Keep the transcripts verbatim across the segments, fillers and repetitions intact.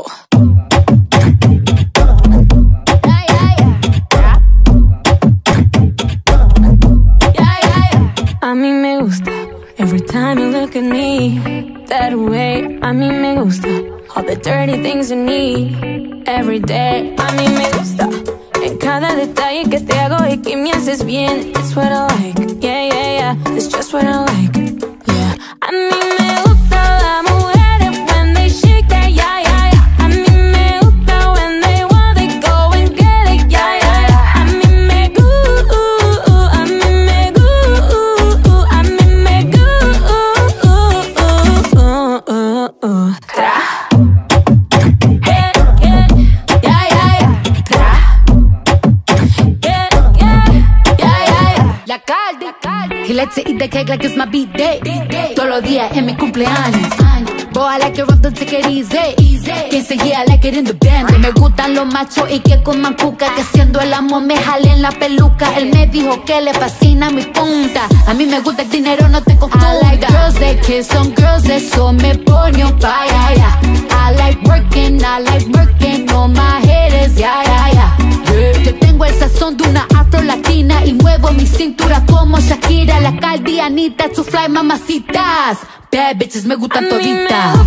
go. A mí me gusta, every time you look at me, that way. A mí me gusta, all the dirty things you need, every day. A mí me gusta, en cada detalle que te hago y que me haces bien. It's what I like, yeah, yeah, yeah, it's just what I like, yeah. A mí me gusta la mujer when they shake that, yeah, yeah, yeah. A mí me gusta when they want, they go and get it, yeah, yeah, yeah. A mí me gusta, a mí me gusta, a mí me gusta. Tra. He likes to eat the cake like it's my beat day. Todos los días en mi cumpleaños. Boy, I like it rough, don't take it easy. Can't say yeah, I like it in the band. Que me gustan los machos y que coman cuca. Que siendo el amo me jalen la peluca. Él me dijo que le fascina mi punta. A mí me gusta el dinero, no te confunda. I like girls that kiss on girls, eso me pone on fire, yeah. I like working, I like working on my haters, yeah, yeah, yeah. Yo tengo el sazón de una afro-latina y muevo mi cintura como Shakira, la Caldianita, su fly mamacitas. Bad bitches me gustan toditas.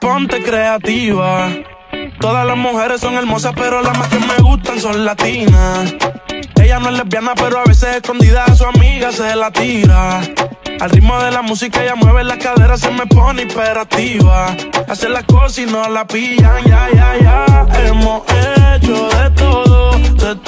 Ponte creativa. Todas las mujeres son hermosas, pero las más que me gustan son latinas. Ella no es lesbiana, pero a veces escondida a su amiga se la tira. Al ritmo de la música ella mueve las caderas, se me pone hiperactiva. Hace las cosas y no la pillan, ya, ya, ya. Hemos hecho de todo, de todo.